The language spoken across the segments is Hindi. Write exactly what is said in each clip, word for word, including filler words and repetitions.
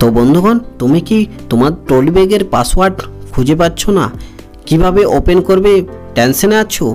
तो बंधुगण तुम्हें कि तुम्हार ट्रलि बैगर पासवर्ड खुजे पाच्छ ना किभाबे ओपेन करबे टेंशने आछो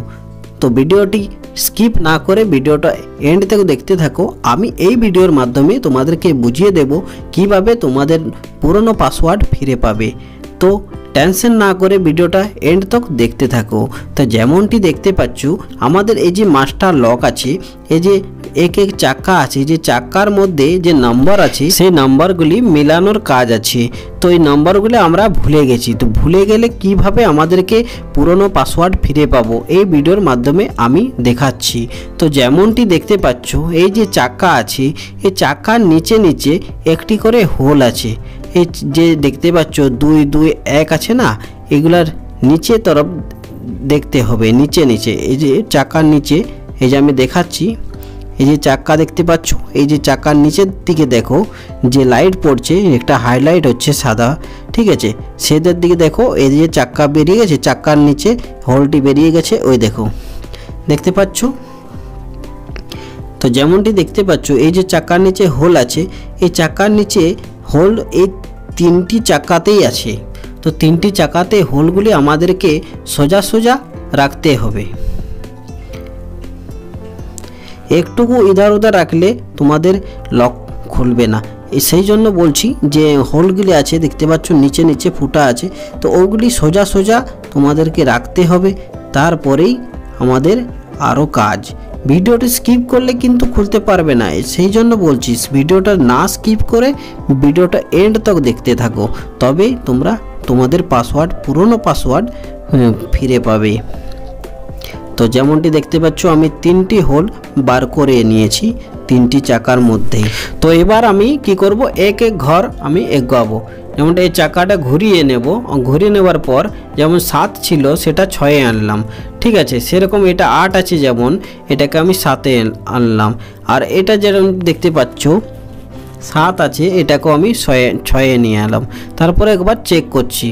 तो भिडियोटी स्किप ना करे भिडियोटा एंड तक देखते थाको। आमी एई भिडियोर माध्यमे तुम्हादेरके बुझिए देव किभाबे तुम्हादेर पुरानो पासवर्ड फिरे पाबे। तो टेंशन ना करे भिडियोटा एंड तक देखते थाको। तो जेमनटी देखते पाच्छु आमादेर एई जे मास्टार लक आछे एई जे एक एक चाक्का आछे जे चाक्कार मध्य जे नम्बर आछे सेई नम्बरगुली मेलानोर काज आछे। तो ये नम्बरगुलो आमरा भूले गेछि। तो भूले गेले किभाबे आमादेरके पुरानो पासवर्ड फिरे पाबो एई भिडियोर माध्यमे आमी देखाच्छि। तो जेमनटी देखते पाच्छु एई जे चाक्का आछे एई चाक्कार नीचे नीचे एकटी करे होल आछे ए जे देखते पाচ্ছ दुई दुई एक आछे ना एगुलार नीचे तरफ देखते होबे नीचे नीचे ए जे चाकार नीचे ए जे आमी देखाच्छि ए जे चाक्का देखते पाচ্ছ ए जे चाकार नीचे दिके देखो जे लाइट पड़छे एकटा हाइलाइट होच्छे सादा ठीक आछे सेटार दिके देखो ए जे चाक्का बेरिये गेछे चाक्कार नीचे होलटी बेरिये गेछे ओई देखो देखते पाচ্ছ। तो जेमनटी देखते पाচ্ছ ए जे चाक्कार नीचे होल आछे ए चाक्कार नीचे होल ए तीनटी चाकातेई आछे। तो तीनटी चाकाते होलगुली आमादेरके सोजा सोजा राखते होबे एकटुकु इधार उधार राखले तुम्हादेर लक खुलबे ना सेई जोन्नो बोलछि जे होलगुली आछे देखते पाচ্ছ नीचे नीचे फुटा आछे तो ओगुली सोजा सोजा तुम्हादेरके राखते होबे तारपरेई आमादेर आरो काज। ভিডিওটি স্কিপ করলে কিন্তু খুলতে পারবে না সেই জন্য বলছি ভিডিওটা না স্কিপ করে ভিডিওটা এন্ড তক দেখতে থাকো তবে তোমরা তোমাদের পাসওয়ার্ড পুরনো পাসওয়ার্ড ফিরে পাবে। তো যেমনটি দেখতে পাচ্ছ আমি তিনটি হোল বার করে নিয়েছি তিনটি চাকার মধ্যে। তো এবার আমি কি করব এক এক ঘর আমি এগোবো যেমনটা এই চাকাটা ঘুরিয়ে নেব ঘুরিয়ে নেবার পর যেমন সাত ছিল সেটা ছয়ে আনলাম ঠিক আছে সেরকম এটা আট আছে যেমন এটাকে আমি সাতে আনলাম আর এটা যেমন দেখতে পাচ্ছ সাত আছে এটাকে আমি ছয়ে ছয়ে নিয়ে এলাম তারপরে একবার চেক করছি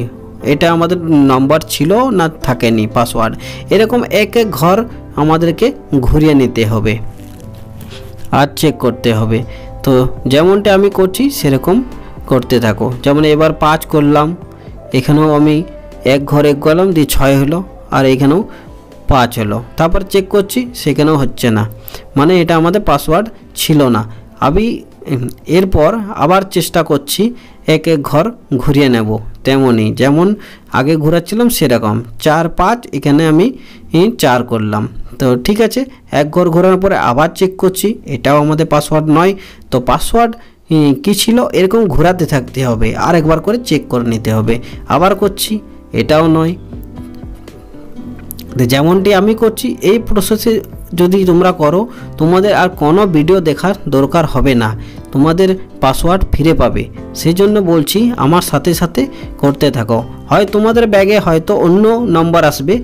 এটা আমাদের নাম্বার ছিল না থাকেনি পাসওয়ার্ড এরকম এক এক ঘর আমাদেরকে ঘুরিয়ে নিতে হবে আর চেক করতে হবে। তো যেমনটা আমি করছি সেরকম करते थको जेमन एबार पाँच करलाम एखाने एक घर एक गलम दिए छय हलो और एखाने पाँच हलो तापर चेक करछि सेखानेओ होच्छे ना माने एटा आमादेर पासवर्ड छिलो ना आमी एरपर आबार चेष्टा करछि एक एक घर घुरिये नेब तेमोनी जेमन आगे घुराच्छिलाम सेरकम चार पाँच एखाने आमी चार करलाम। तो ठीक आछे एक घर घोरार परे आबार चेक करछि एटाओ आमादेर पासवर्ड नय। तो पासवर्ड कि छिलो एरकम घोराते थाकते होबे आर एकबार करे चेक करे निते होबे आबार करछि एटाओ नय। तो जेमनटी आमी करछि एई प्रसेसे जदि तोमरा करो तोमादेर आर कोनो भिडियो देखार दरकार होबे ना तोमादेर पासवर्ड फिरे पाबे सेइजोन्नो बोलछि आमार साथे साथे करते थाको। हय तोमादेर बैगे हयतो अन्य नम्बर आसबे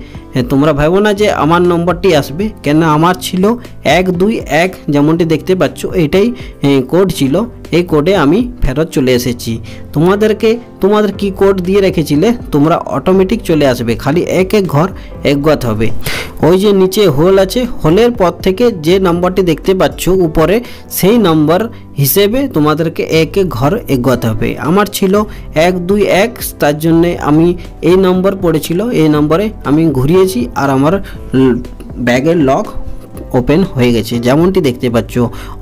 तोमरा भाबो ना जे आमार नम्बरटी आसबे केन आमार छिलो एक दुई एक जेमनटी देखते पाচ্ছ एटाई कोड छिलो এই কোডে আমি ফেরত চলে এসেছি তোমাদেরকে তোমাদের কি কোড দিয়ে রেখেছিলে তোমরা অটোমেটিক চলে আসবে খালি এক এক ঘর একগত হবে ওই যে নিচে হোল আছে হোলের পর থেকে যে নাম্বারটি দেখতে পাচ্ছ উপরে সেই নাম্বার হিসেবে তোমাদেরকে এক এক ঘর একগত হবে আমার ছিল এক দুই এক তার জন্য আমি এই নাম্বার পড়েছিল এই নম্বরে আমি ঘুরিয়েছি আর আমার ব্যাগের লক ओपेन हो गए जेमनटी देखते पाচ্ছ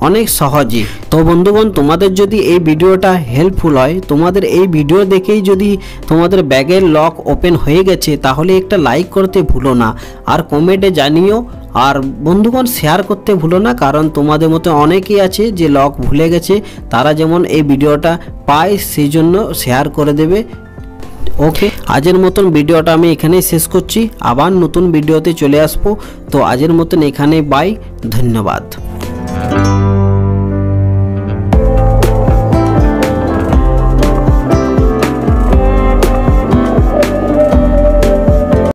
अनेक सहजे। तो बंधुगण तुम्हारे जदि ये भिडियोटा हेल्पफुल है तुम्हारे ये भिडियो देखे जदि तुम्हारे बैगर लक ओपेन हो गए ताहले एक लाइक करते भूलो ना और कमेंटे जानियो और बंधुगण शेयर करते भूलो ना कारण तुम्हारे मतो अनेकेई आछे जे लक भूले गेछे तारा जेमन ये भिडियोटा पाय सेई जोन्नो शेयर करे देबे। ओके आजेर मतन भिडियोटा आमी एखानेई शेष करछि आबार नतून भिडियोते चले आसबो। तो आजेर मतन एखानेई बाय धन्यवाद।